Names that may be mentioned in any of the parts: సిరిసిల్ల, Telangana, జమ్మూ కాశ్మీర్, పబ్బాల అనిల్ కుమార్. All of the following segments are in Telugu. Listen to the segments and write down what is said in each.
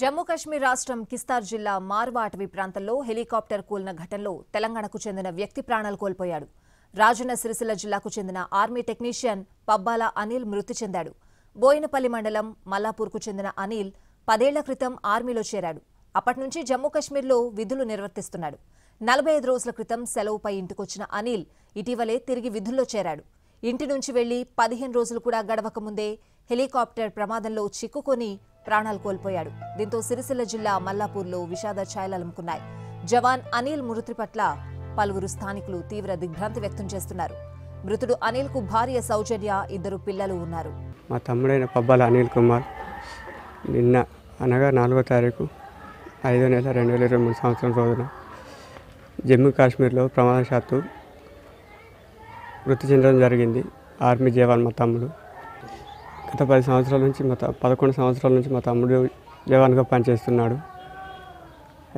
జమ్మూ కశ్మీర్ రాష్ట్రం కిస్తార్ జిల్లా మార్వా అటవీ ప్రాంతంలో హెలికాప్టర్ కూలిన ఘటనలో తెలంగాణకు చెందిన వ్యక్తి ప్రాణాలు కోల్పోయాడు. రాజన్న సిరిసిల్ల జిల్లాకు చెందిన ఆర్మీ టెక్నీషియన్ పబ్బాల అనిల్ మృతి చెందాడు. బోయినపల్లి మండలం మల్లాపూర్కు చెందిన అనిల్ 10 ఏళ్ల క్రితం ఆర్మీలో చేరాడు. అప్పటి నుంచి జమ్మూ కశ్మీర్లో విధులు నిర్వర్తిస్తున్నాడు. 45 రోజుల క్రితం సెలవుపై ఇంటికొచ్చిన అనిల్ ఇటీవలే తిరిగి విధుల్లో చేరాడు. ఇంటి నుంచి వెళ్లి 15 రోజులు కూడా గడవక ముందే హెలికాప్టర్ ప్రమాదంలో చిక్కుకొని ప్రాణాలు కోల్పోయాడు. దీంతో సిరిసిల్ల జిల్లా మల్లాపూర్లో విషాద ఛాయలు అలుముకున్నాయి. జవాన్ అనిల్ మృతి పట్ల పలువురు స్థానికులు తీవ్ర దిగ్భ్రాంతి వ్యక్తం చేస్తున్నారు. మృతుడు అనిల్ కు భార్య సౌజన్య, 2 పిల్లలు ఉన్నారు. మా తమ్ముడైన పబ్బాల అనిల్ కుమార్ నిన్న అనగా 4వ తారీఖు 5వ నెల 2023 రోజున జమ్మూ కాశ్మీర్లో ప్రమాదశాత్తు మృతి చెందడం జరిగింది. ఆర్మీ జవాన్ మా తమ్ముడు. గత 10 సంవత్సరాల నుంచి 11 సంవత్సరాల నుంచి మా తమ్ముడు జవాన్గా పనిచేస్తున్నాడు.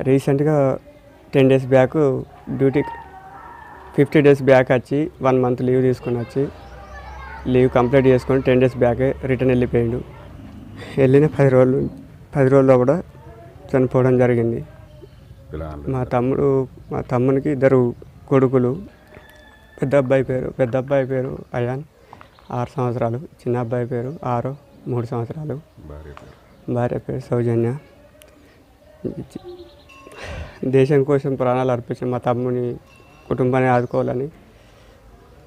రీసెంట్గా 10 డేస్ బ్యాక్ డ్యూటీకి 50 డేస్ బ్యాక్ వచ్చి 1 మంత్ లీవ్ తీసుకొని వచ్చి లీవ్ కంప్లీట్ చేసుకొని 10 డేస్ బ్యాకే రిటర్న్ వెళ్ళిపోయాడు. వెళ్ళిన 10 రోజుల్లో కూడా చనిపోవడం జరిగింది. మా తమ్మునికి 2 కొడుకులు. పెద్ద అబ్బాయి పేరు అయాన్, 6 సంవత్సరాలు. చిన్న అబ్బాయి పేరు 6, 3 సంవత్సరాలు. భార్య పేరు సౌజన్య. దేశం కోసం ప్రాణాలు అర్పించిన మా తమ్ముని కుటుంబాన్ని ఆదుకోవాలని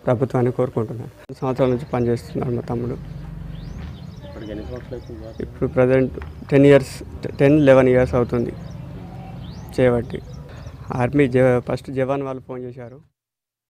ప్రభుత్వాన్ని కోరుకుంటున్నాను. 2 సంవత్సరాల నుంచి పనిచేస్తున్నాడు మా తమ్ముడు. ఇప్పుడు ప్రజెంట్ 10, 11 ఇయర్స్ అవుతుంది చేయబట్టి. ఆర్మీ ఫస్ట్ జవాన్ వాళ్ళు ఫోన్ చేశారు.